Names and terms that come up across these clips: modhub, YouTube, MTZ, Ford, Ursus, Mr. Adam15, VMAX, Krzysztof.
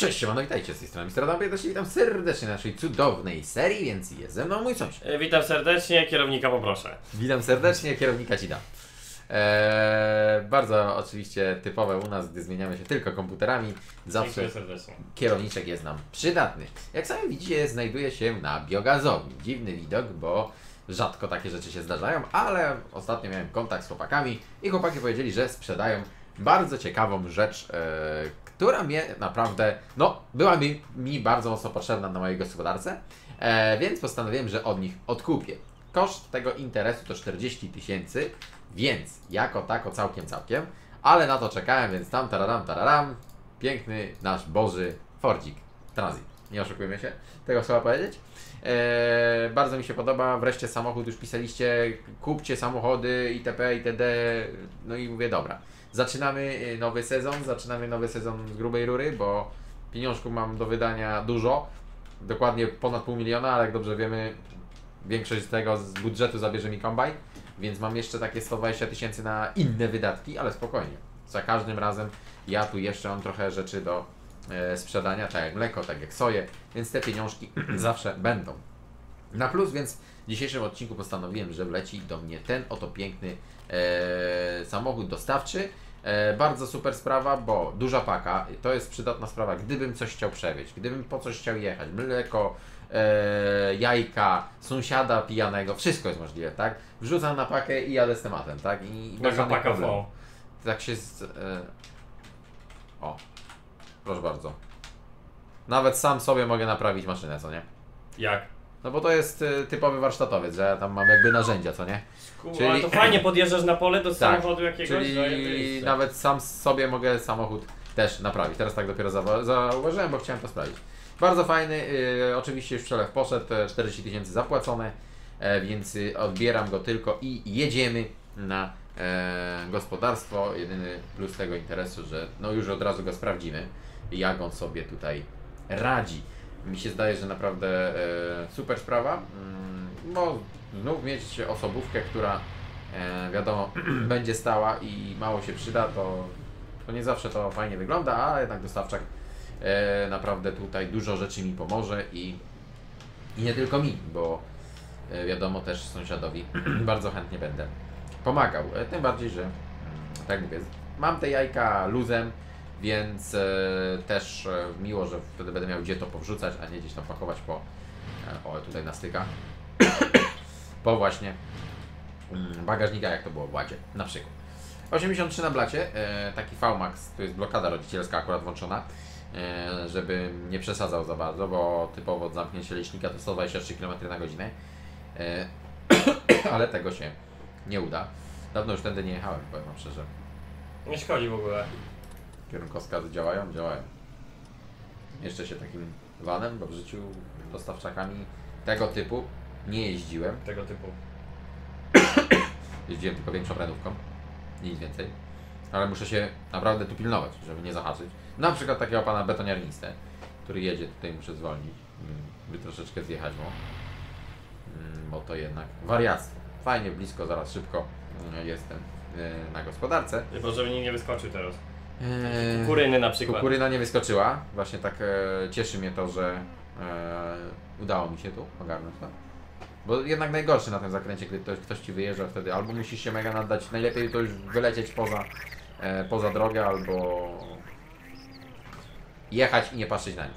Cześć, siemano, witajcie, z tej strony Mr. Adam15, witam serdecznie na naszej cudownej serii, więc jest ze mną mój sąsiad. Witam serdecznie, kierownika poproszę. Witam serdecznie, kierownika ci dam. Bardzo oczywiście typowe u nas, gdy zmieniamy się tylko komputerami, zawsze kierowniczek jest nam przydatny. Jak sami widzicie, znajduje się na biogazowni. Dziwny widok, bo rzadko takie rzeczy się zdarzają, ale ostatnio miałem kontakt z chłopakami i chłopaki powiedzieli, że sprzedają bardzo ciekawą rzecz, która mnie naprawdę, no, była mi bardzo mocno potrzebna na mojej gospodarce, więc postanowiłem, że od nich odkupię. Koszt tego interesu to 40 000, więc jako tako całkiem, ale na to czekałem, więc tam tararam, piękny nasz boży Fordzik Transit. Nie oszukujmy się, tego trzeba powiedzieć. Bardzo mi się podoba, wreszcie samochód, już pisaliście, kupcie samochody itp. itd. No i mówię, dobra, zaczynamy nowy sezon z grubej rury, bo pieniążków mam do wydania dużo, dokładnie ponad $500 000, ale jak dobrze wiemy, większość z tego z budżetu zabierze mi kombajn, więc mam jeszcze takie 120 000 na inne wydatki, ale spokojnie, za każdym razem ja tu jeszcze mam trochę rzeczy do sprzedania, tak jak mleko, tak jak soję, więc te pieniążki zawsze będą na plus, więc w dzisiejszym odcinku postanowiłem, że wleci do mnie ten oto piękny samochód dostawczy. Bardzo super sprawa, bo duża paka, to jest przydatna sprawa, gdybym coś chciał przewieźć, gdybym po coś chciał jechać, mleko, jajka, sąsiada pijanego, wszystko jest możliwe, tak? Wrzucam na pakę i jadę z tematem, tak? I taka paka w tak się z... O, proszę bardzo. Nawet sam sobie mogę naprawić maszynę, co nie? Jak? No bo to jest typowy warsztatowiec, że tam mam jakby narzędzia, co nie? Skurwa, czyli... ale to fajnie podjeżdżasz na pole do samochodu jakiegoś. Czyli nawet sam sobie mogę samochód też naprawić. Teraz tak dopiero zauważyłem, bo chciałem to sprawdzić. Bardzo fajny, oczywiście już przelew poszedł, 40 000 zapłacone, więc odbieram go tylko i jedziemy na gospodarstwo. Jedyny plus tego interesu, że no już od razu go sprawdzimy, jak on sobie tutaj radzi. Mi się zdaje, że naprawdę super sprawa, bo znów mieć osobówkę, która wiadomo będzie stała i mało się przyda, to nie zawsze to fajnie wygląda, ale jednak dostawczak naprawdę tutaj dużo rzeczy mi pomoże i nie tylko mi, bo wiadomo też sąsiadowi bardzo chętnie będę pomagał, tym bardziej, że tak mówię, mam te jajka luzem, więc też miło, że wtedy będę miał gdzie to powrzucać, a nie gdzieś tam pakować po... o, tutaj nastyka. Po właśnie bagażnika, jak to było w Ładzie, na przykład. 83 na blacie, taki VMAX, tu jest blokada rodzicielska akurat włączona, żeby nie przesadzał za bardzo, bo typowo od zamknięcia licznika to 123 km/h, ale tego się nie uda. Dawno już tędy nie jechałem, powiem wam szczerze. Nie szkodzi w ogóle. Kierunkowskazy działają. Jeszcze się takim vanem, bo w życiu dostawczakami tego typu nie jeździłem. Tego typu. Jeździłem tylko większą prędówką, nic więcej. Ale muszę się naprawdę tu pilnować, żeby nie zahaczyć. Na przykład takiego pana betoniarnistę, który jedzie, tutaj muszę zwolnić, by troszeczkę zjechać mu. Bo to jednak wariactwo. Fajnie, blisko, zaraz szybko jestem na gospodarce. Tylko żeby nikt nie wyskoczył teraz. Kukuryny na przykład. Kukuryna nie wyskoczyła. Właśnie tak cieszy mnie to, że udało mi się tu ogarnąć to. Bo jednak najgorszy na tym zakręcie, gdy ktoś ci wyjeżdża wtedy. Albo musisz się mega naddać, najlepiej to już wylecieć poza drogę, albo jechać i nie patrzeć na nic.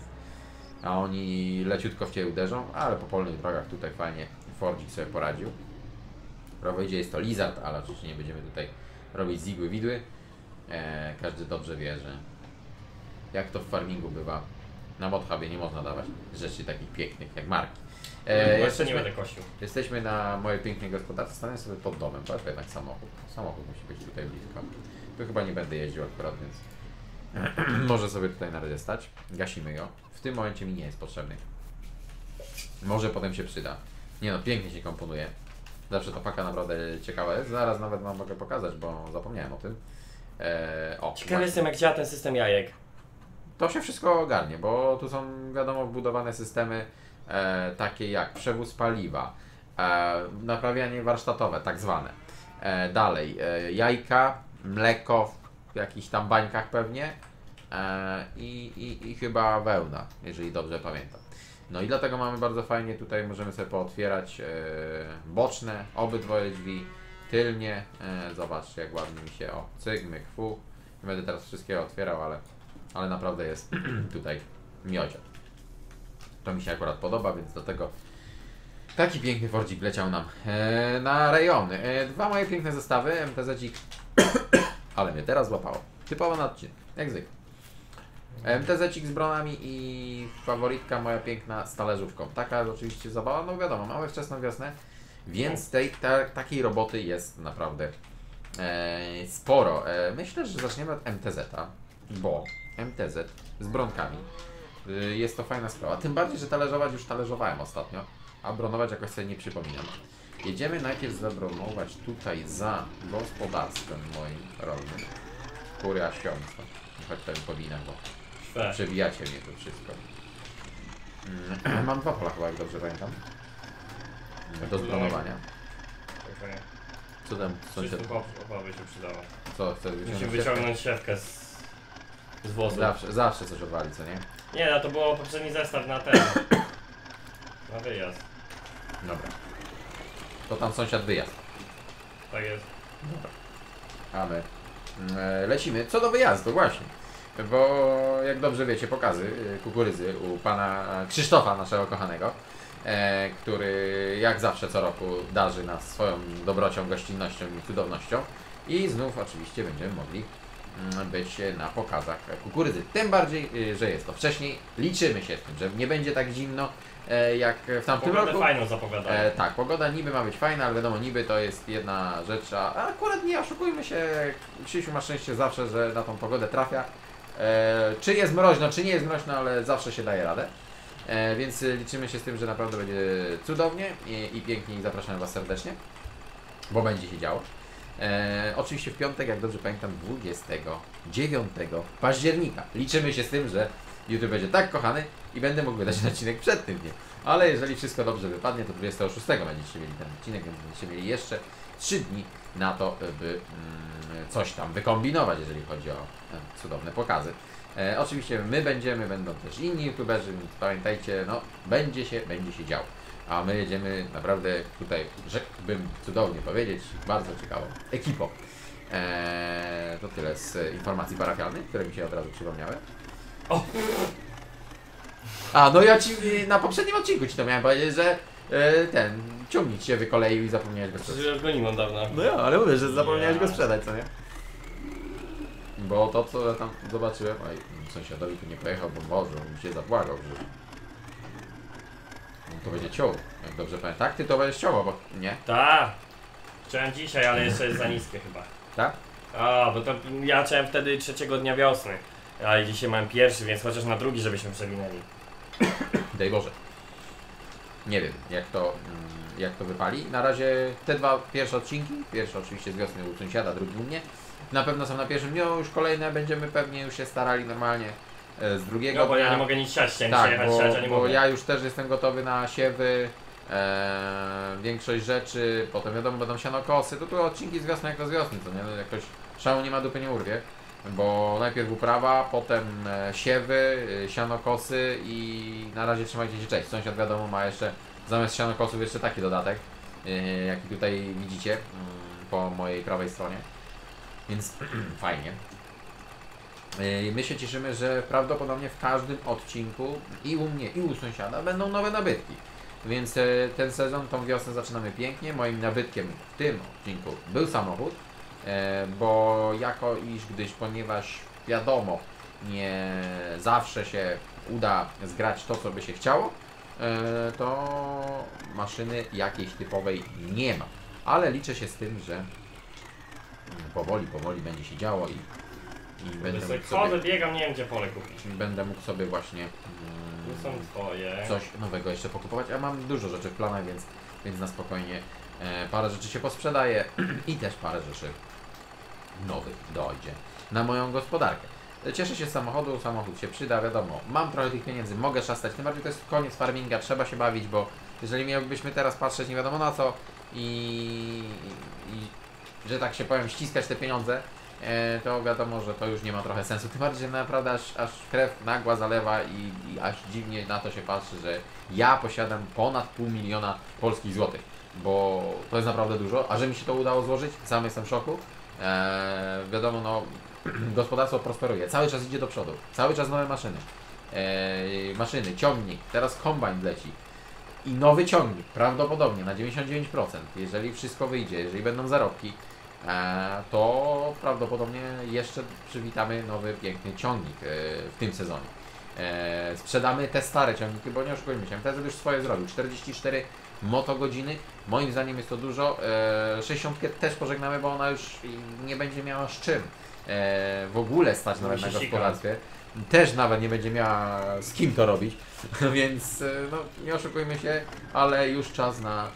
A oni leciutko w ciebie uderzą, ale po polnych drogach tutaj fajnie Fordzik sobie poradził. Prawo idzie, jest to Lizard, ale oczywiście nie będziemy tutaj robić zigły widły. Każdy dobrze wie, że jak to w farmingu bywa, na modhubie nie można dawać rzeczy takich pięknych jak marki. Jeszcze nie będę kościł. Jesteśmy na mojej pięknej gospodarce, stanę sobie pod domem, bo jednak samochód. Samochód musi być tutaj blisko. Tu chyba nie będę jeździł akurat, więc może sobie tutaj na razie stać. Gasimy go. W tym momencie mi nie jest potrzebny. Może potem się przyda. Nie no, pięknie się komponuje. Zawsze ta paka naprawdę ciekawa jest. Zaraz nawet wam mogę pokazać, bo zapomniałem o tym. Ciekawy jestem, jak działa ten system jajek. To się wszystko ogarnie, bo tu są wiadomo wbudowane systemy takie jak przewóz paliwa, naprawianie warsztatowe tak zwane, dalej jajka, mleko w jakichś tam bańkach pewnie, I chyba wełna, jeżeli dobrze pamiętam. No i dlatego mamy bardzo fajnie, tutaj możemy sobie pootwierać boczne, obydwoje drzwi, tylnie. Zobaczcie, jak ładnie mi się, o, cyk, myk, fu. Nie będę teraz wszystkiego otwierał, ale naprawdę jest tutaj miodzio. To mi się akurat podoba, więc dlatego taki piękny Fordzik leciał nam na rejony. Dwa moje piękne zestawy MTZ-ik, ale mnie teraz złapało. Typowo na odcinek, jak zwykle. MTZ-cik z bronami i faworytka moja piękna z talerzówką. Taka oczywiście zabawa, no wiadomo, mamy wczesną wiosnę, więc takiej roboty jest naprawdę sporo. Myślę, że zaczniemy od MTZ-a, bo MTZ z bronkami jest to fajna sprawa. Tym bardziej, że talerzować już talerzowałem ostatnio, a bronować jakoś sobie nie przypominam. Jedziemy najpierw zabronować tutaj za gospodarstwem moim rolnym. Kuria świątka. Choć to powinna, bo przebijacie mnie to wszystko. Mam dwa pola chyba, jak dobrze pamiętam. Do zbronowania. Co tam sąsiad? Obawy się przydała. Co, chcesz wyciągnąć? Musimy wyciągnąć siewkę z wozu. Zawsze coś odwali, co nie? Nie, no to było poprzedni zestaw na ten. Na wyjazd. Dobra. To tam sąsiad wyjazd. Tak jest. Dobra. A my lecimy. Co do wyjazdu właśnie, bo jak dobrze wiecie, pokazy kukurydzy u pana Krzysztofa, naszego kochanego, który jak zawsze co roku darzy nas swoją dobrocią, gościnnością i cudownością i znów oczywiście będziemy mogli być na pokazach kukurydzy. Tym bardziej, że jest to wcześniej. Liczymy się z tym, że nie będzie tak zimno jak w tamtym roku. Fajną zapowiada. Tak, pogoda niby ma być fajna, ale wiadomo, niby to jest jedna rzecz, a akurat nie oszukujmy się, Krzysiu ma szczęście zawsze, że na tą pogodę trafia. Czy jest mroźno, czy nie jest mroźno, ale zawsze się daje radę. Więc liczymy się z tym, że naprawdę będzie cudownie i pięknie i zapraszamy Was serdecznie, bo będzie się działo. Oczywiście w piątek, jak dobrze pamiętam, 29 października. Liczymy się z tym, że YouTube będzie tak kochany i będę mógł wydać odcinek przed tym dniem. Ale jeżeli wszystko dobrze wypadnie, to 26 będziecie mieli ten odcinek, więc będziecie mieli jeszcze 3 dni na to, by coś tam wykombinować, jeżeli chodzi o cudowne pokazy. Oczywiście my będą też inni YouTuberzy, więc pamiętajcie, no będzie się działo. A my jedziemy naprawdę tutaj, rzekłbym cudownie powiedzieć, bardzo ciekawą ekipą. To tyle z informacji parafialnych, które mi się od razu przypomniały. O. A no ja ci na poprzednim odcinku ci to miałem powiedzieć, że ten ciągnik się wykoleił i zapomniałeś go sprzedać. Przecież już go nie mam dawno. No ja, ale mówię, że zapomniałeś go sprzedać, co nie? Bo to co ja tam zobaczyłem, oj, sąsiadowi tu nie pojechał, bo może on się zapłakał, że to będzie ciął, jak dobrze pamiętam. Tak? Ty to będziesz ciął, bo nie? Tak. Chciałem dzisiaj, ale jeszcze jest za niskie chyba. Tak? A, bo to ja chciałem wtedy 3 dnia wiosny. Ale dzisiaj mam pierwszy, więc chociaż na drugi, żebyśmy przeminęli. Daj Boże. Nie wiem, jak to wypali. Na razie te dwa pierwsze odcinki, pierwszy oczywiście z wiosny u sąsiada, drugi u mnie, na pewno są na pierwszym dniu, już kolejne będziemy pewnie już się starali normalnie z drugiego. No bo dnia. Ja nie mogę nic siać, bo ja już też jestem gotowy na siewy, większość rzeczy, potem wiadomo będą sianokosy, to tu odcinki z wiosny jako z wiosny, to nie? Jakoś szału nie ma, dupy nie urwie. Bo najpierw uprawa, potem siewy, sianokosy i na razie trzymajcie się, cześć. Sąsiad wiadomo ma jeszcze, zamiast sianokosów jeszcze taki dodatek, jaki tutaj widzicie po mojej prawej stronie. Więc fajnie. My się cieszymy, że prawdopodobnie w każdym odcinku i u mnie i u sąsiada będą nowe nabytki. Więc ten sezon, tą wiosnę zaczynamy pięknie. Moim nabytkiem w tym odcinku był samochód. Bo jako iż gdyś, ponieważ wiadomo, nie zawsze się uda zgrać to, co by się chciało, to maszyny jakiejś typowej nie ma. Ale liczę się z tym, że powoli będzie się działo i będę mógł sobie... biegam, nie wiem gdzie pole kupić. Będę mógł sobie właśnie tu są twoje. Coś nowego jeszcze pokupować, a mam dużo rzeczy w planach, więc na spokojnie parę rzeczy się posprzedaje i też parę rzeczy nowych dojdzie na moją gospodarkę. Cieszę się z samochodu, samochód się przyda, wiadomo, mam trochę tych pieniędzy, mogę szastać, tym bardziej to jest koniec farminga, trzeba się bawić, bo jeżeli mielibyśmy teraz patrzeć nie wiadomo na co i że tak się powiem, ściskać te pieniądze, to wiadomo, że to już nie ma trochę sensu. Tym bardziej, że naprawdę aż krew nagła zalewa i aż dziwnie na to się patrzy, że ja posiadam ponad 500 000 polskich złotych, bo to jest naprawdę dużo, a że mi się to udało złożyć, sam jestem w szoku. Wiadomo, no, gospodarstwo prosperuje, cały czas idzie do przodu, cały czas nowe maszyny, ciągnik, teraz kombajn leci i nowy ciągnik, prawdopodobnie na 99%, jeżeli wszystko wyjdzie, jeżeli będą zarobki, to prawdopodobnie jeszcze przywitamy nowy, piękny ciągnik w tym sezonie. Sprzedamy te stare ciągniki, bo nie oszukujmy się, MTZ już swoje zrobił, 44 motogodziny, moim zdaniem jest to dużo. 60 też pożegnamy, bo ona już nie będzie miała z czym w ogóle stać nawet na gospodarstwie, też nawet nie będzie miała z kim to robić, więc no, nie oszukujmy się, ale już czas na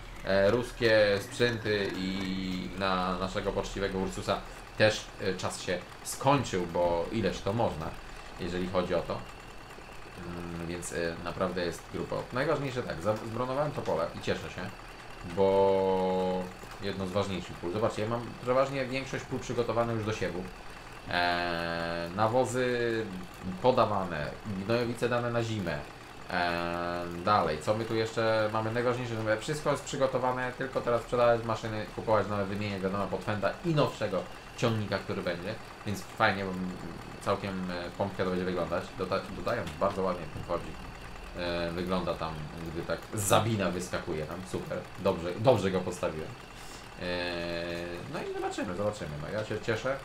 ruskie sprzęty i na naszego poczciwego Ursusa też czas się skończył, bo ileż to można, jeżeli chodzi o to. Więc naprawdę jest grupa. Najważniejsze tak, zbronowałem to pole i cieszę się, bo jedno z ważniejszych pól. Zobaczcie, ja mam przeważnie większość pól przygotowanych już do siewu. Nawozy podawane, gnojowice dane na zimę. Dalej, co my tu jeszcze mamy najważniejsze, że wszystko jest przygotowane, tylko teraz sprzedawać maszyny, kupować nowe, wymieniać wiadomo podfenda i nowszego ciągnika, który będzie, więc fajnie, bo całkiem pompka to będzie wyglądać. Dodają bardzo ładnie ten Fordzik, wygląda tam, gdy tak zabina wyskakuje tam, super, dobrze go postawiłem. No i zobaczymy, no ja się cieszę.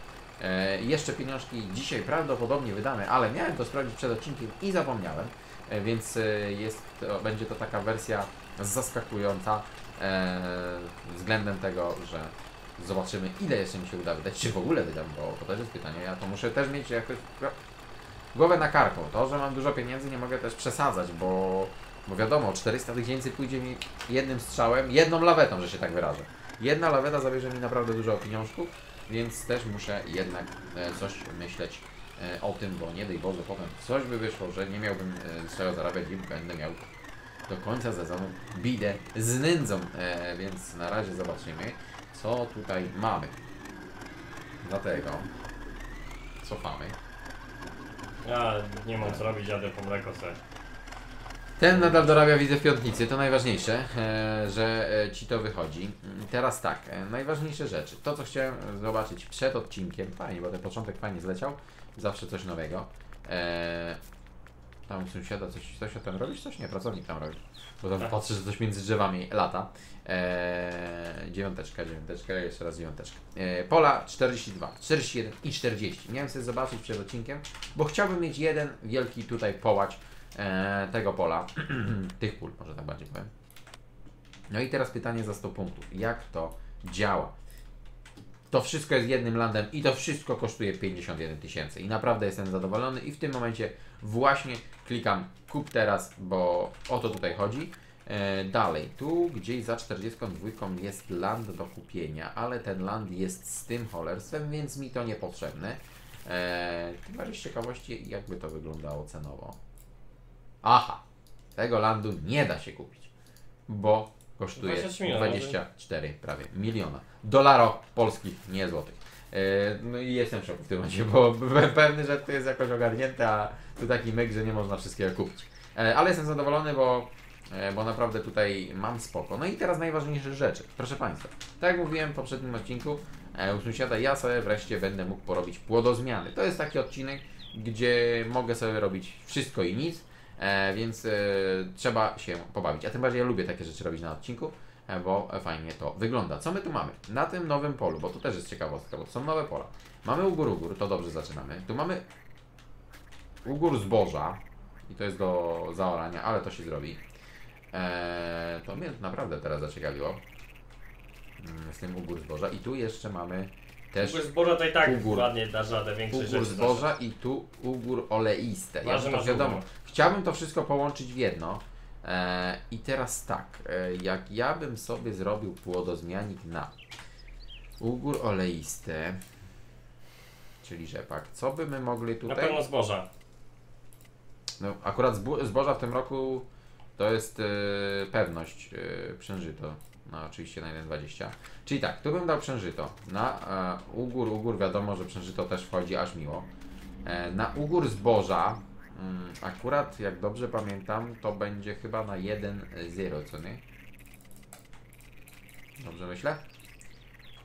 Jeszcze pieniążki dzisiaj prawdopodobnie wydamy, ale miałem to sprawdzić przed odcinkiem i zapomniałem. Więc będzie to taka wersja zaskakująca względem tego, że zobaczymy, ile jeszcze mi się uda wydać, czy w ogóle wydam, bo to też jest pytanie. Ja to muszę też mieć jakoś głowę na karku. To, że mam dużo pieniędzy, nie mogę też przesadzać, bo wiadomo, 400 000 pójdzie mi jednym strzałem, jedną lawetą, że się tak wyrażę. Jedna laweta zabierze mi naprawdę dużo pieniążków, więc też muszę jednak coś myśleć o tym, bo nie daj Boże, potem coś by wyszło, że nie miałbym z czego zarabiać i będę miał do końca sezonu bidę z nędzą, więc na razie zobaczymy, co tutaj mamy. Dlatego cofamy. Ja nie mam co robić, jadę po mleko sobie. Ten nadal dorabia, widzę, w piątnicy, to najważniejsze, że ci to wychodzi. Teraz tak, najważniejsze rzeczy, to co chciałem zobaczyć przed odcinkiem, fajnie, bo ten początek fajnie zleciał, zawsze coś nowego. Tam sąsiada coś o tym robisz? Coś? Nie, pracownik tam robi, bo tam patrzy, że coś między drzewami lata. Dziewiąteczka, jeszcze raz dziewiąteczka. Pola 42, 41 i 40. Miałem sobie zobaczyć przed odcinkiem, bo chciałbym mieć jeden wielki tutaj połacz tego pola, tych pól, może tak bardziej powiem. No i teraz pytanie za 100 punktów. Jak to działa? To wszystko jest jednym landem i to wszystko kosztuje 51 000 i naprawdę jestem zadowolony i w tym momencie właśnie klikam kup teraz, bo o to tutaj chodzi. Dalej, tu gdzieś za 42 jest land do kupienia, ale ten land jest z tym cholerstwem, więc mi to niepotrzebne. Tym bardziej z ciekawości, jakby to wyglądało cenowo. Aha, tego landu nie da się kupić, bo kosztuje 24 prawie miliona dolarów polskich, nie złotych. No i jestem w szoku w tym momencie, bo byłem pewny, że to jest jakoś ogarnięte, a tu taki myk, że nie można wszystkiego kupić. Ale jestem zadowolony, bo naprawdę tutaj mam spoko. No i teraz najważniejsze rzeczy. Proszę Państwa, tak jak mówiłem w poprzednim odcinku u sąsiada, ja sobie wreszcie będę mógł porobić płodozmiany. To jest taki odcinek, gdzie mogę sobie robić wszystko i nic. Więc trzeba się pobawić, a tym bardziej ja lubię takie rzeczy robić na odcinku, bo fajnie to wygląda. Co my tu mamy? Na tym nowym polu, bo to też jest ciekawostka, bo to są nowe pola. Mamy u gór, to dobrze zaczynamy. Tu mamy u gór zboża i to jest do zaorania, ale to się zrobi. To mnie naprawdę teraz zaciekawiło z tym u gór zboża i tu jeszcze mamy też u gór to i tak ładnie da żadę większej rzeczy. U gór zboża i tu u gór oleiste. Ja to wiadomo. Chciałbym to wszystko połączyć w jedno. I teraz tak, jak ja bym sobie zrobił płodozmianik na u gór oleiste, czyli rzepak, co by my mogli tutaj... Na pewno zboża. No, akurat zboża w tym roku to jest pewność, przężyto. No oczywiście na 1,20. Czyli tak, tu bym dał przężyto. Na ugór wiadomo, że przężyto też wchodzi aż miło. Na ugór zboża akurat, jak dobrze pamiętam, to będzie chyba na 1,0, co nie? Dobrze myślę?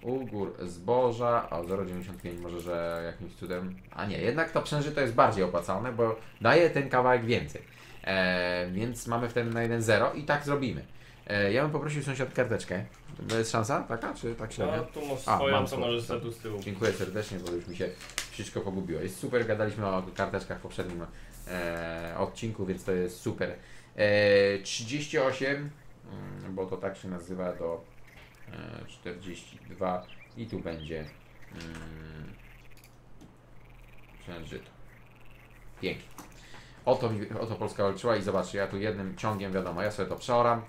Ugór zboża, o 0,95 może, że jakimś cudem... A nie, jednak to przężyto jest bardziej opłacalne, bo daje ten kawałek więcej. Więc mamy wtedy na 1,0 i tak zrobimy. Ja bym poprosił sąsiad karteczkę. To jest szansa? Taka? Czy tak się robi? No, tu masz swoją, co możesz sobie tu z tyłu. Dziękuję serdecznie, bo już mi się wszystko pogubiło. Jest super, gadaliśmy o karteczkach w poprzednim odcinku, więc to jest super. 38, bo to tak się nazywa, do 42 i tu będzie przężyto. Pięknie. O to Polska walczyła i zobaczcie, ja tu jednym ciągiem, wiadomo, ja sobie to przeoram,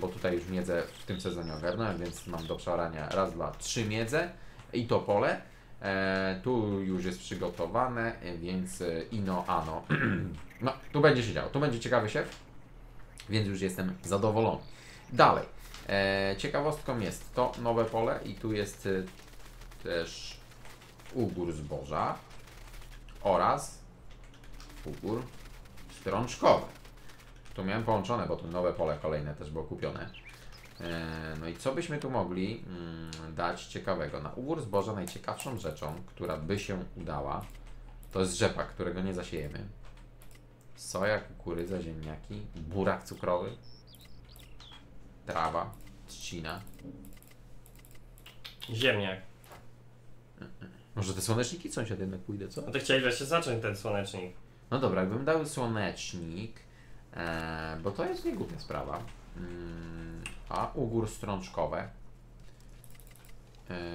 bo tutaj już miedzę w tym sezonie ogarnąłem, więc mam do przeorania raz, dwa, trzy miedze i to pole. Tu już jest przygotowane, więc ino ano. No, tu będzie się działo, tu będzie ciekawy siew, więc już jestem zadowolony. Dalej, ciekawostką jest to nowe pole i tu jest też ugór zboża oraz ugór strączkowy. Tu miałem połączone, bo tu nowe pole kolejne też było kupione. No i co byśmy tu mogli dać ciekawego? Na ugór zboża najciekawszą rzeczą, która by się udała, to jest rzepak, którego nie zasiejemy. Soja, kukurydza, ziemniaki, burak cukrowy, trawa, trzcina. Ziemniak. Może te słoneczniki sąsiad jednak pójdę, co? No to chciałeś właśnie zacząć ten słonecznik. No dobra, jakbym dał słonecznik, bo to jest niegłupia sprawa, a ugór strączkowe,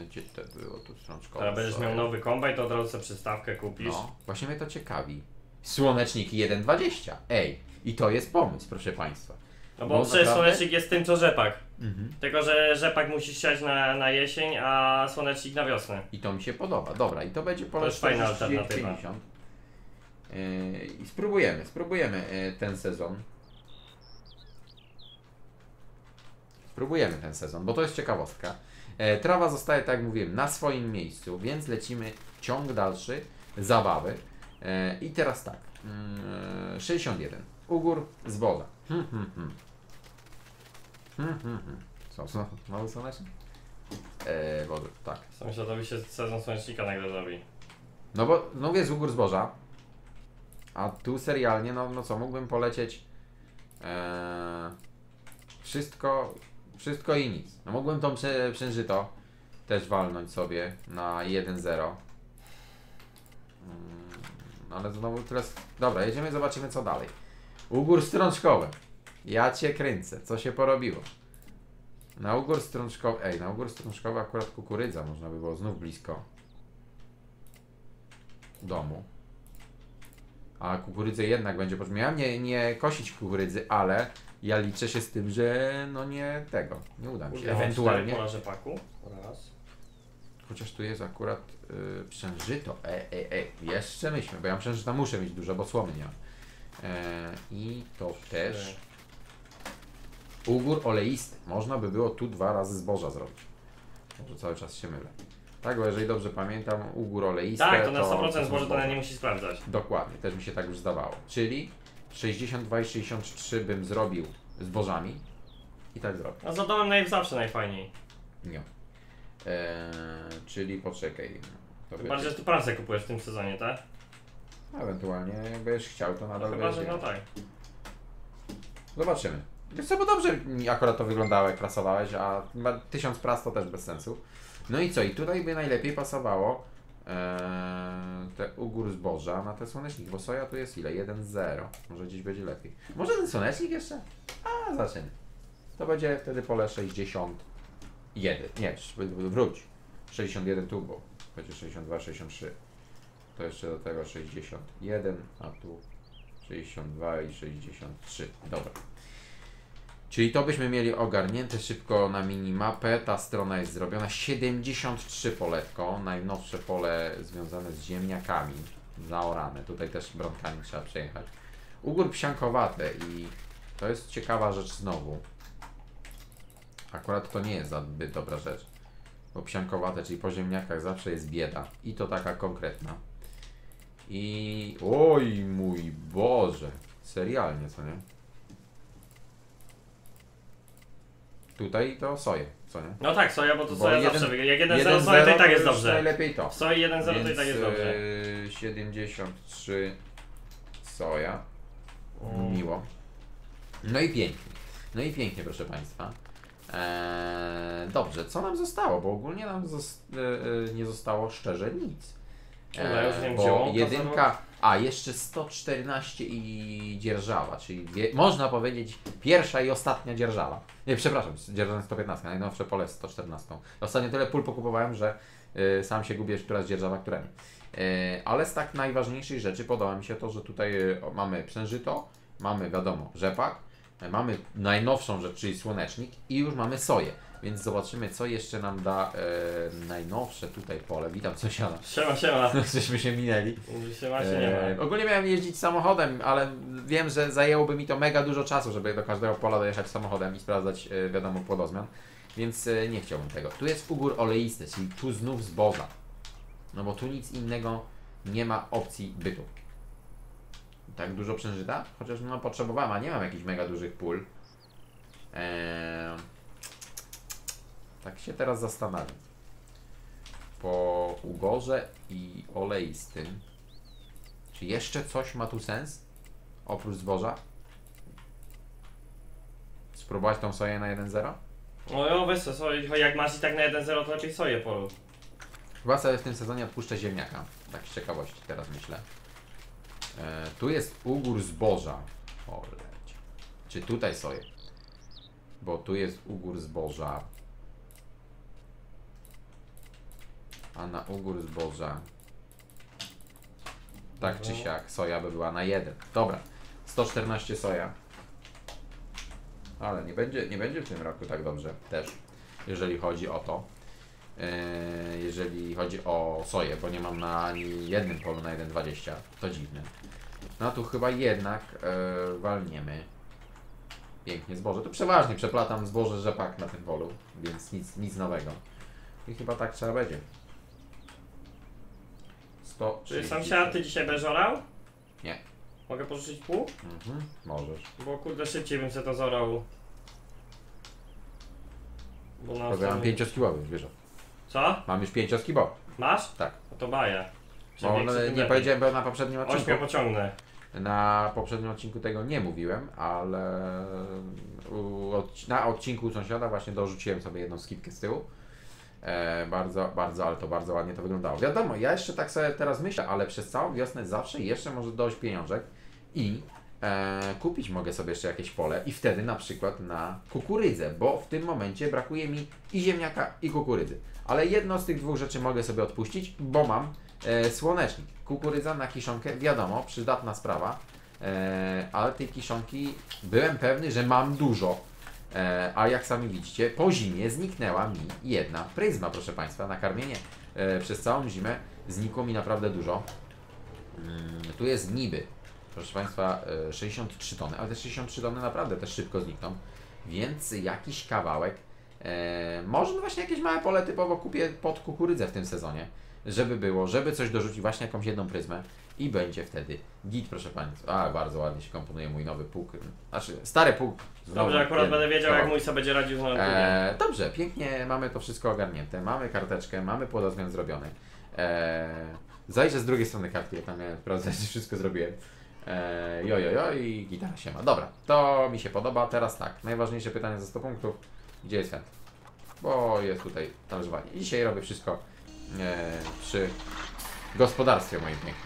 gdzie to było tu strączkowe? Teraz będziesz miał nowy kombajn, to od razu sobie przystawkę kupisz. No, właśnie mnie to ciekawi. Słoneczniki 1,20, ej, i to jest pomysł, proszę Państwa. No bo przecież naprawdę... słonecznik jest tym, co rzepak, tylko że rzepak musisz siać na jesień, a słonecznik na wiosnę. I to mi się podoba, dobra, i to będzie pole 450. I spróbujemy ten sezon. Spróbujemy ten sezon, bo to jest ciekawostka. Trawa zostaje, tak jak mówiłem, na swoim miejscu, więc lecimy ciąg dalszy zabawy. I teraz tak. 61. Ugór zboża. Mały słonecznik? Wody, tak. Sąsiadowi się sezon słonecznika nagrodowi. No bo znowu jest ugór zboża. A tu serialnie, no co, mógłbym polecieć wszystko i nic. No mógłbym tą przężyto też walnąć sobie na 1,0. Ale znowu teraz... Dobra, jedziemy, zobaczymy co dalej. Ugór strączkowy. Ja cię kręcę, co się porobiło. Na ugór strączkowy... Ej, na ugór strączkowy akurat kukurydza można by było znów blisko domu. A kukurydzę jednak będzie potrzebna. Nie kosić kukurydzy, ale ja liczę się z tym, że no nie tego, nie uda mi się. Ewentualnie. Pola rzepaku. Raz. Chociaż tu jest akurat przężyto. Jeszcze myślmy, bo ja przężyta muszę mieć dużo, bo słomy nie mam. I to też ugór oleisty. Można by było tu dwa razy zboża zrobić. Może cały czas się mylę. Tak, bo jeżeli dobrze pamiętam, ugór oleisty. Tak, to na 100% zboże to nie musi sprawdzać. Dokładnie, też mi się tak już zdawało. Czyli 62 i 63 bym zrobił zbożami i tak zrobię. A za domem zawsze najfajniej. Nie. Czyli poczekaj. Chyba, że tu pracę kupujesz w tym sezonie, tak? Ewentualnie, jakbyś chciał, to nadal będzie. Chyba, że no tak. Zobaczymy. Wiesz co, bo dobrze akurat to wyglądało, jak prasowałeś, a 1000 prac to też bez sensu. No i co? I tutaj by najlepiej pasowało te ugór zboża na te słoneczniki, bo soja tu jest ile? 1,0. Może gdzieś będzie lepiej. Może ten słonecznik jeszcze? A, zaczynamy. To będzie wtedy pole 61. Nie, wróć. 61 tu, bo będzie 62, 63. To jeszcze do tego 61, a tu 62 i 63. Dobra. Czyli to byśmy mieli ogarnięte szybko na minimapę, ta strona jest zrobiona, 73 poletko, najnowsze pole związane z ziemniakami, zaorane, tutaj też brąkami trzeba przejechać. Ugór psiankowate i to jest ciekawa rzecz znowu, Akurat to nie jest zbyt dobra rzecz. Bo psiankowate, czyli po ziemniakach zawsze jest bieda. I to taka konkretna. I... Oj mój Boże. Serialnie, co nie? Tutaj to soje, co nie? No tak, soja, bo to soja bo zawsze wygra. Jak 1-0 soja, to i tak jest dobrze. Najlepiej to. Soja 1-0 to i tak jest dobrze. 73 soja. Miło. No i pięknie. No i pięknie, proszę Państwa. Dobrze, co nam zostało? Bo ogólnie nam nie zostało szczerze nic. Bo jedynka... A, jeszcze 114 i dzierżawa, czyli można powiedzieć pierwsza i ostatnia dzierżawa. Nie, przepraszam, dzierżawa 115, najnowsze pole 114. Ostatnio tyle pól pokupowałem, że sam się gubię, która jest dzierżawa, która nie. Ale z tak najważniejszych rzeczy podoba mi się to, że tutaj mamy przężyto, mamy wiadomo rzepak, mamy najnowszą rzecz, czyli słonecznik i już mamy soję. Więc zobaczymy, co jeszcze nam da najnowsze tutaj pole. Witam sąsiada. Siema, siema. Żeśmy się minęli. Siema, siema. Ogólnie miałem jeździć samochodem, ale wiem, że zajęłoby mi to mega dużo czasu, żeby do każdego pola dojechać samochodem i sprawdzać, wiadomo, płodozmian. Więc nie chciałbym tego. Tu jest ugór oleisty, czyli tu znów zboża. No bo tu nic innego nie ma opcji bytu. Tak dużo przężyta? Chociaż no potrzebowałem, a nie mam jakichś mega dużych pól. Tak się teraz zastanawiam. Po ugorze i oleistym. Czy jeszcze coś ma tu sens? Oprócz zboża? Spróbować tą soję na 1-0? No ja wiesz co, jak masz i tak na 1-0 to raczej soję polu. Chyba sobie w tym sezonie odpuszczę ziemniaka. Tak z ciekawości teraz myślę. Tu jest ugór zboża. O, lecie. Czy tutaj soję? Bo tu jest ugór zboża. A na ugór zboża, tak czy siak, soja by była na 1. Dobra, 114 soja. Ale nie będzie w tym roku tak dobrze też, jeżeli chodzi o to. Jeżeli chodzi o soję, bo nie mam na ani jednym polu na 1,20. To dziwne. No tu chyba jednak walniemy. Pięknie zboże. To przeważnie przeplatam zboże rzepak na tym polu, więc nic nowego. I chyba tak trzeba będzie. Czy sąsiad, ty dzisiaj będziesz orał? Nie. Mogę pożyczyć pół? Mhm, możesz. Bo kurde szybciej bym się to zorał. Mam 5-kibowy, wiesz. Co? Mam już 5-kibowy. Masz? Tak. No to baję. Bo nie powiedziałem, bo na poprzednim odcinku... 8 pociągnę. Na poprzednim odcinku tego nie mówiłem, ale... Na odcinku u sąsiada właśnie dorzuciłem sobie jedną skipkę z tyłu. Bardzo, bardzo, ale to bardzo ładnie to wyglądało. Wiadomo, ja jeszcze tak sobie teraz myślę, ale przez całą wiosnę zawsze jeszcze może dojść pieniążek i kupić mogę sobie jeszcze jakieś pole i wtedy na przykład na kukurydzę, bo w tym momencie brakuje mi i ziemniaka, i kukurydzy. Ale jedno z tych dwóch rzeczy mogę sobie odpuścić, bo mam słonecznik. Kukurydza na kiszonkę, wiadomo, przydatna sprawa, ale tej kiszonki byłem pewny, że mam dużo. A jak sami widzicie, po zimie zniknęła mi jedna pryzma, proszę Państwa, na karmienie. Przez całą zimę znikło mi naprawdę dużo. Tu jest niby, proszę Państwa, 63 tony, ale te 63 tony naprawdę też szybko znikną. Więc jakiś kawałek, może właśnie jakieś małe pole typowo kupię pod kukurydzę w tym sezonie, żeby było, żeby coś dorzucić, właśnie jakąś jedną pryzmę. I będzie wtedy git, proszę Państwa. A, bardzo ładnie się komponuje mój nowy pług. Znaczy, stary pług. Dobrze, akurat będę wiedział, jak mój sobie będzie radził z nowym pługiem. Dobrze, pięknie mamy to wszystko ogarnięte. Mamy karteczkę, mamy płodozmian zrobiony. Zajrzę z drugiej strony kartki, jak tam miałem sprawdzać, że wszystko zrobiłem. Jojojo i gitara się ma. Dobra, to mi się podoba. Teraz tak, najważniejsze pytanie za 100 punktów. Gdzie jest fent? Bo jest tutaj talerzowanie. I dzisiaj robię wszystko przy gospodarstwie moim pięknym.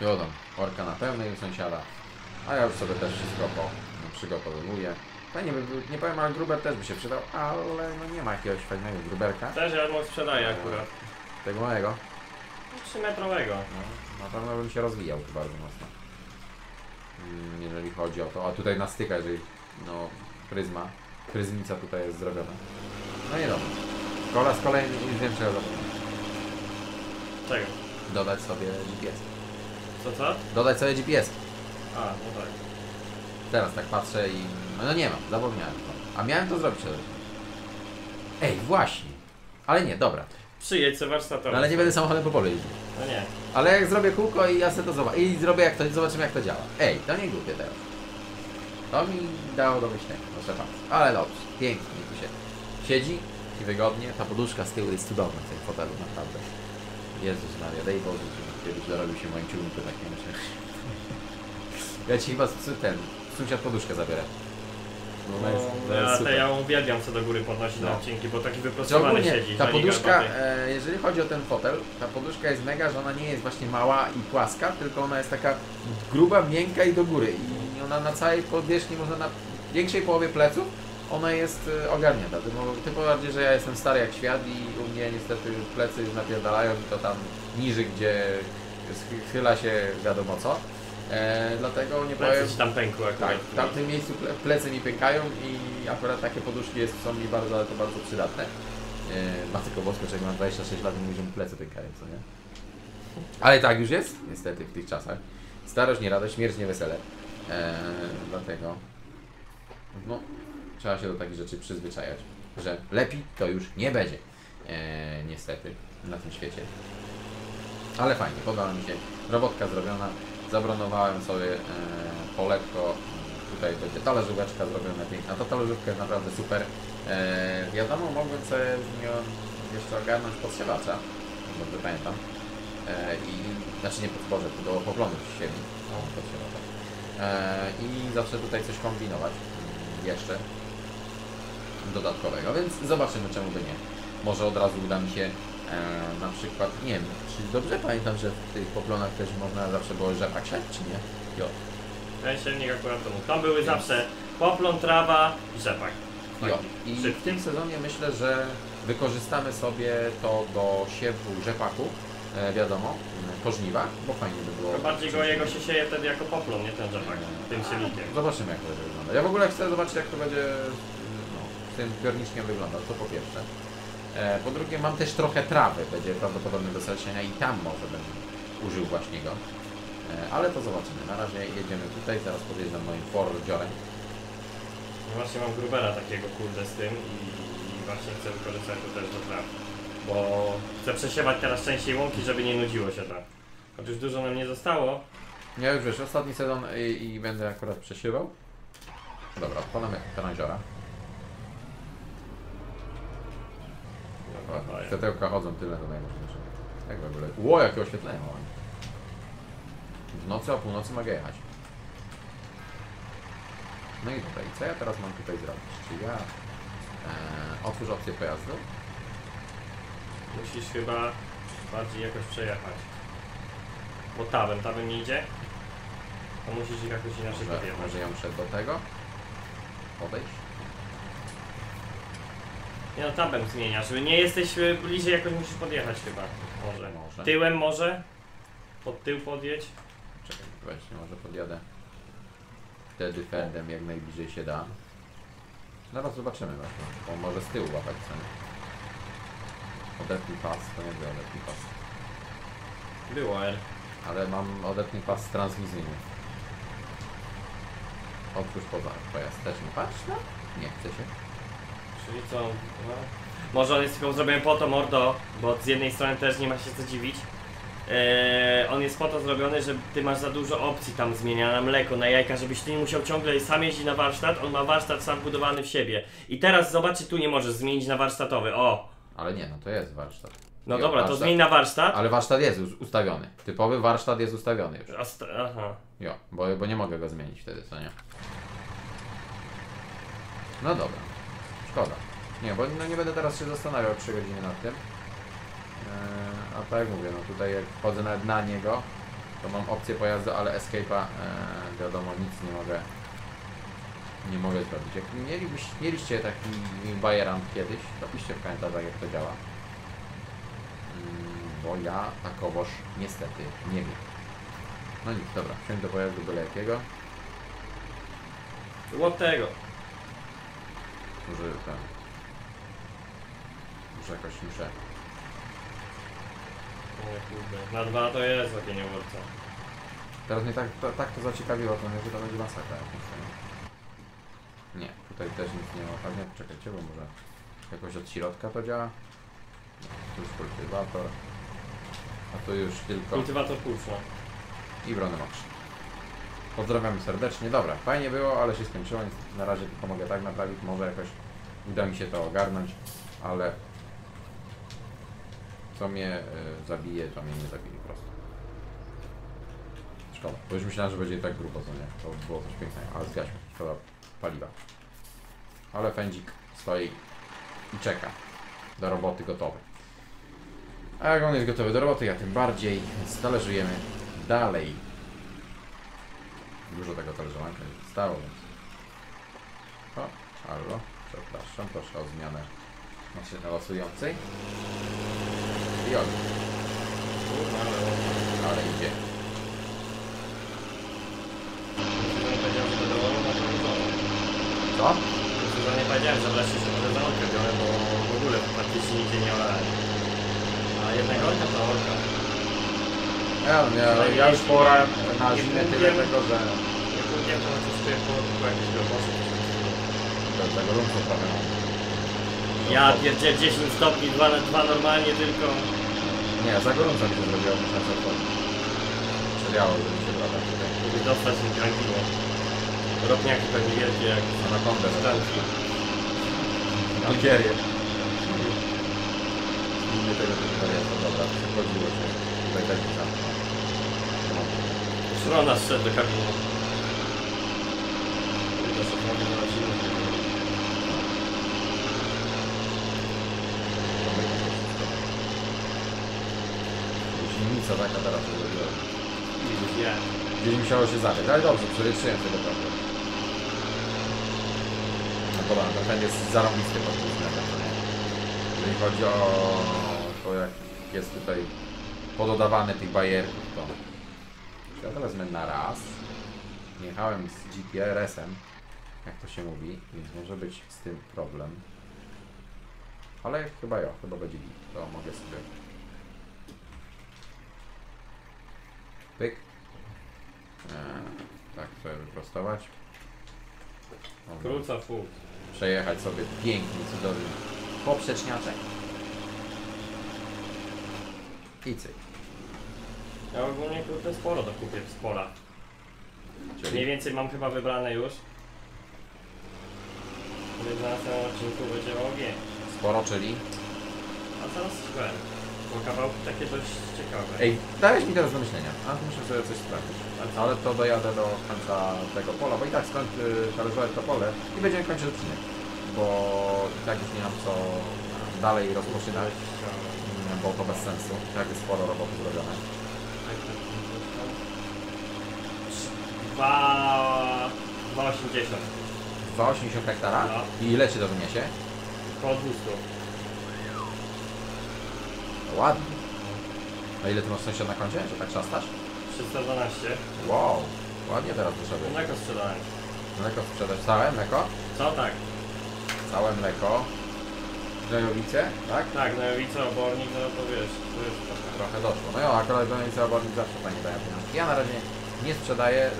Jodą, orka na pełnej u sąsiada, a ja już sobie też wszystko przygotowuję. Fajnie, nie powiem, ale gruber też by się przydał, ale no nie ma jakiegoś fajnego gruberka. Też ja mu sprzedaję akurat. Tego małego? 3-metrowego. No, na pewno bym się rozwijał bardzo mocno. Jeżeli chodzi o to, a tutaj na styka, jeżeli no pryzmica tutaj jest zrobiona. No i dobra. Kola z kolei nie wiem, czego zapomnieć. Dodać sobie GPS. Co? Dodać sobie GPS. A, no tak. Teraz tak patrzę i... no nie mam, zapomniałem to. A miałem to zrobić. Ej, właśnie. Ale nie, dobra. Przyjedź se warsztatować. No, ale nie będę samochodem po polu jeździł. No nie. Ale jak zrobię kółko i ja se to zobaczę. I zrobię jak to, zobaczymy jak to działa. Ej, to nie głupie teraz. To mi dało do myślenia, proszę państwa. Ale dobrze, pięknie tu się siedzi i wygodnie. Ta poduszka z tyłu jest cudowna w tym fotelu, naprawdę. Jezus Maria, daj Boże, żeby zarobił się moim ciągniku tak nie myślę. Ja ci chyba sąsiad poduszkę zabiorę. No, ja uwielbiam co do góry podnosić na odcinki, bo taki wyprostowany siedzi. Ta poduszka, jeżeli chodzi o ten fotel, ta poduszka jest mega, że ona nie jest właśnie mała i płaska, tylko ona jest taka gruba, miękka i do góry. I ona na całej powierzchni, można na większej połowie pleców, ona jest ogarnięta. Tym bardziej, że ja jestem stary jak świat i u mnie niestety plecy już napierdalają i to tam niżej, gdzie schyla się wiadomo co. Dlatego nie powiem... Plecy tam pękły akurat. Tak, w tamtym miejscu plecy mi pękają i akurat takie poduszki są mi bardzo, ale to bardzo przydatne. Matko Bosko, jak mam 26 lat, mówię, że mi plecy pękają, co nie? Ale tak już jest, niestety, w tych czasach. Starość, nie radość, śmierć, nie wesele. Dlatego... no, trzeba się do takich rzeczy przyzwyczajać, że lepiej to już nie będzie. Niestety, na tym świecie. Ale fajnie, podoba mi się. Robotka zrobiona. Zabronowałem sobie poletko, tutaj będzie talerzóweczka zrobiona piękna, ta talerzówka jest naprawdę super. Wiadomo, mogłem sobie z nią jeszcze ogarnąć podsiewacza, dobrze pamiętam. I, znaczy nie podporze, to do poplonu siewni, podsiewacza. I zawsze tutaj coś kombinować jeszcze dodatkowego, więc zobaczymy czemu by nie. Może od razu uda mi się na przykład, nie wiem, czy dobrze pamiętam, że w tych poplonach też można zawsze było rzepak siać, czy nie? Jo. Ten siewnik akurat to mógł. Tam były zawsze poplon, trawa i rzepak. Jo. I w tym sezonie myślę, że wykorzystamy sobie to do siewu rzepaku, wiadomo, po żniwach, bo fajnie by było. To bardziej go jego się sieje wtedy jako poplon, nie ten rzepak, tym siewnikiem. Zobaczymy jak to będzie wygląda. Ja w ogóle chcę zobaczyć jak to będzie z tym piorniczkiem wyglądał, to po pierwsze. Po drugie, mam też trochę trawy, będzie prawdopodobnie do zalesienia i tam może będę użył właśnie go. Ale to zobaczymy. Na razie jedziemy tutaj, zaraz podjeżdżam moim Fordziorem. No właśnie mam grubera takiego kurde z tym i właśnie chcę wykorzystać to też do traw. Bo chcę przesiewać teraz częściej łąki, żeby nie nudziło się tak. Otóż dużo nam nie zostało. Ja już wiesz, ostatni sezon i będę akurat przesiewał. Dobra, odpalamy Kanadziora. Te tełka chodzą tyle do najważniejsze. Tak w ogóle. Ło, jakie oświetlenie mamy. W nocy o północy mogę jechać. No i tutaj, co ja teraz mam tutaj zrobić? Czy ja otwórz opcję pojazdu? Musisz chyba bardziej jakoś przejechać. Bo tabem nie idzie. To musisz ich jakoś inaczej podjechać. Może ja muszę do tego podejść. Nie no, tabem zmieniasz, nie jesteś bliżej, jakoś musisz podjechać chyba. Może. Tyłem może? Pod tył podjedź? Czekaj, właśnie może podjadę. Wtedy fendem jak najbliżej się da. Zaraz zobaczymy właśnie, bo może z tyłu łapać cenę. Odetnij pas, to nie był odetnij pas. Było R. Ale mam odetnij pas transmisyjny. Otwórz pojazd też, nie patrz na? Nie chce się. Czyli co? No. Może on jest tylko zrobiony po to, mordo, bo z jednej strony też nie ma się co dziwić. On jest po to zrobiony, że ty masz za dużo opcji tam zmienia, na mleko, na jajka, żebyś ty nie musiał ciągle sam jeździć na warsztat, on ma warsztat sam budowany w siebie. I teraz zobaczcie, tu nie możesz zmienić na warsztatowy, o! Ale nie, no to jest warsztat. No i dobra, warsztat. To zmień na warsztat. Ale warsztat jest już ustawiony, typowy warsztat jest ustawiony już. Aha. Jo, bo nie mogę go zmienić wtedy, co nie? No dobra. Szkoda. Nie, bo no nie będę teraz się zastanawiał 3 godziny nad tym. A tak jak mówię, no tutaj jak wchodzę nawet na niego, to mam opcję pojazdu, ale escape'a wiadomo, nic nie mogę zrobić. Jak mieliście taki bajerant kiedyś, to piszcie w komentarzach jak to działa. Bo ja takowoż niestety nie wiem. No nic, dobra, wsiądź do pojazdu byle jakiego. Łap tego! Może jakoś muszę. O kurde, na dwa to jest takie niełowca. Teraz mnie tak to zaciekawiło, to nie, że to będzie masakra. Nie, tutaj też nic nie ma. Pewnie czekajcie, bo może jakoś od środka to działa. Tu już kultywator. A tu już tylko... Kultywator pulsa. I brony masz. Pozdrawiamy serdecznie. Dobra, fajnie było, ale się skończyło, więc na razie tylko mogę tak naprawić. Może jakoś uda mi się to ogarnąć, ale... co mnie zabije, to mnie nie zabije po prostu. Szkoda, bo już myślałem, że będzie tak grubo, co nie? To było coś pięknego, ale zgaśmy. Szkoda paliwa. Ale fędzik stoi i czeka. Do roboty gotowy. A jak on jest gotowy do roboty, ja tym bardziej, więc talerzujemy dalej. Dużo tego talerzowanka nie zostało, więc... O, halo, przepraszam, proszę o zmianę maszyny losującej. I on. Ale idzie. Co? Chyba nie powiedziałem, że wreszcie się będę orkę biorę, bo w ogóle praktycznie nigdzie nie orałem. A jednego orka to orka. Ja już porałem na zimę tyle tego, że... Jak nie wiem, to na coś tu jest po orku jakieś grobosze. To jest gorąco prawie. Ja pierdzielę 10 stopni, 2 normalnie tylko. Nie, za gorąco mi to zrobiło, muszę się odchodzić. Przeliało, żeby się brała tutaj. Gdyby dostać mi krankiło. Rotniaki pewnie wielkie jak anakonda z kranki. Algierie. Nigdy tego tylko nie jest, dobra, przechodziło się. Tutaj tak i tam. Szrona zszedł do kabiny. To są prawie na rodziny. Silnica taka teraz zrobiła. Gdzieś musiało się zacząć, ale dobrze, przeryczyłem tego prawda. No dobra, ten jest zarąbisty pod tym względem, nie? Jeżeli chodzi o to, jak jest tutaj pododawane tych bajerków, to... Ja to wezmę na raz. Jechałem z GPRS-em, jak to się mówi, więc może być z tym problem. Ale chyba ja, chyba będzie git, to mogę sobie... Pyk. Tak sobie wyprostować. Króca furt. Przejechać sobie pięknie, cudownie. Poprzeczniaczek. I cyk. Ja ogólnie krótę sporo do kupię z pola. Czyli? Mniej więcej mam chyba wybrane już. Więc na samym odcinku będzie ogień. Sporo, czyli? A teraz szukałem. Bo kawałki takie dość ciekawe. Ej, dałeś mi teraz do myślenia, a muszę sobie coś sprawdzić. Ale to dojadę do końca tego pola, bo i tak skąd talerzować to pole i będziemy kończyć odcinek. Bo i tak już nie mam co dalej rozpoczynać, bo to bez sensu. Tak jest sporo roboty zrobione. Dwa 80 hektara? No. I ile ci to wyniesie? Koło 200. Ładnie. A ile ty masz sąsiad na koncie, że tak czastasz? 312. Wow, ładnie teraz wyszedłeś. Mleko sprzedałem. Mleko sprzedasz. Całe mleko? Co tak. Całe mleko. Gnojowice, tak? Tak, gnojowice, obornik, no to wiesz, to jest trochę doszło. No ja akurat gnojowice, obornik zawsze pani daje pieniądze. Ja na razie nie sprzedaję,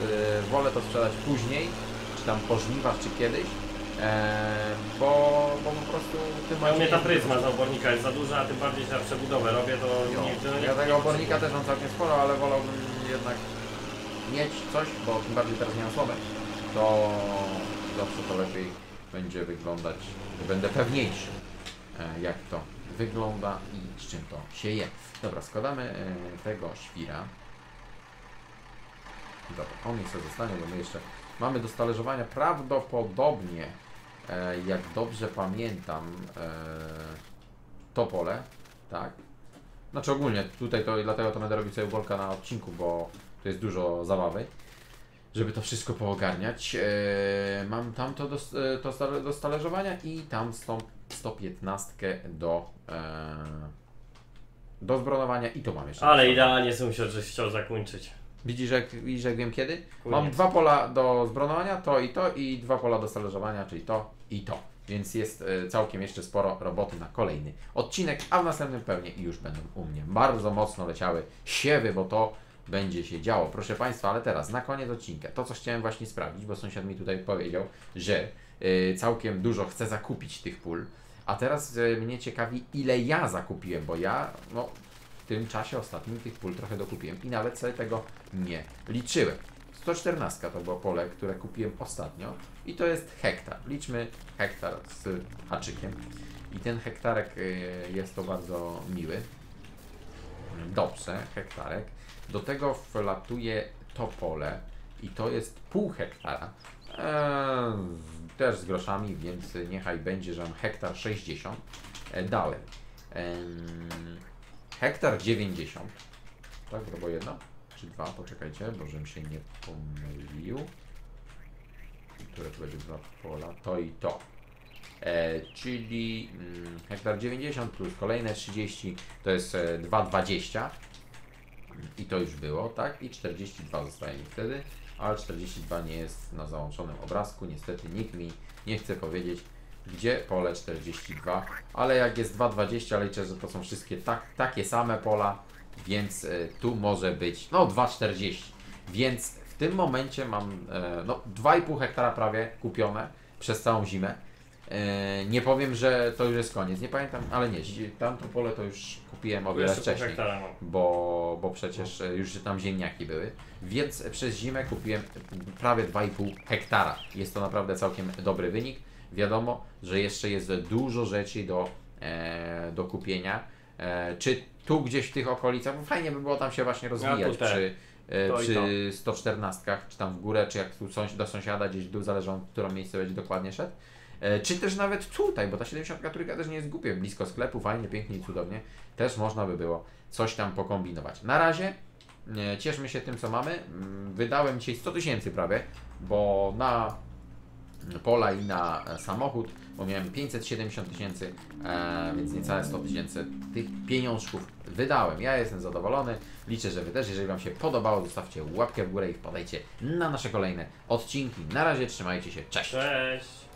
wolę to sprzedać później, czy tam po żniwach, czy kiedyś. Bo po prostu tym bardziej... U mnie ta pryzma z obornika jest za duża, a tym bardziej, że ja przebudowę robię, to jo, nie... Ja tego obornika też mam całkiem sporo, ale wolałbym jednak mieć coś, bo tym bardziej teraz nie mam słowę, to zawsze to lepiej będzie wyglądać, będę pewniejszy, jak to wygląda i z czym to się je. Dobra, składamy tego świra. Dobra, on niech sobie zostanie, bo my jeszcze... Mamy do talerzowania prawdopodobnie, jak dobrze pamiętam, to pole, tak? Znaczy ogólnie, tutaj to dlatego to będę robić sobie ubolka na odcinku, bo to jest dużo zabawy, żeby to wszystko poogarniać. Mam tamto do talerzowania i tam 115 do zbronowania i to mam jeszcze. Ale idealnie sąsiad, że chciał zakończyć. Widzisz, jak wiem kiedy? Koniec. Mam dwa pola do zbronowania, to i dwa pola do talerzowania, czyli to i to. Więc jest całkiem jeszcze sporo roboty na kolejny odcinek, a w następnym pewnie już będą u mnie bardzo mocno leciały siewy, bo to będzie się działo. Proszę Państwa, ale teraz na koniec odcinka to, co chciałem właśnie sprawdzić, bo sąsiad mi tutaj powiedział, że całkiem dużo chce zakupić tych pól, a teraz mnie ciekawi, ile ja zakupiłem, bo ja no, w tym czasie ostatnim tych pól trochę dokupiłem i nawet sobie tego nie liczyłem. 114 to było pole, które kupiłem ostatnio i to jest hektar. Liczmy hektar z haczykiem i ten hektarek jest to bardzo miły. Dobrze, hektarek. Do tego wlatuje to pole i to jest pół hektara. Też z groszami, więc niechaj będzie, że mam hektar 60. Dalej. Hektar 90. Tak, bo jedno czy dwa, poczekajcie, bo żebym się nie pomylił. Które to będzie dwa pola? To i to. Czyli hektar 90 plus kolejne 30 to jest 2,20 i to już było, tak? I 42 zostaje mi wtedy, ale 42 nie jest na załączonym obrazku, niestety nikt mi nie chce powiedzieć, gdzie pole 42, ale jak jest 2,20 liczę, że to są wszystkie takie same pola, więc tu może być no 2,40, więc w tym momencie mam no 2,5 hektara prawie kupione przez całą zimę. Nie powiem, że to już jest koniec, nie pamiętam, ale nie, tamto pole to już kupiłem o wiele wcześniej, bo przecież już tam ziemniaki były, więc przez zimę kupiłem prawie 2,5 hektara. Jest to naprawdę całkiem dobry wynik. Wiadomo, że jeszcze jest dużo rzeczy do kupienia, czy tu gdzieś w tych okolicach, bo fajnie by było tam się właśnie rozwijać, przy 114, czy tam w górę, czy jak tu do sąsiada gdzieś w dół, zależy w którą miejsce będzie dokładnie szedł. Czy też nawet tutaj, bo ta 73 też nie jest głupia, blisko sklepu, fajnie, pięknie i cudownie, też można by było coś tam pokombinować. Na razie cieszmy się tym, co mamy. Wydałem dzisiaj 100 tysięcy prawie, bo na pola i na samochód, bo miałem 570 tysięcy, więc niecałe 100 tysięcy tych pieniążków wydałem. Ja jestem zadowolony, liczę, że Wy też. Jeżeli Wam się podobało, zostawcie łapkę w górę i wpadajcie na nasze kolejne odcinki. Na razie trzymajcie się, cześć! Cześć.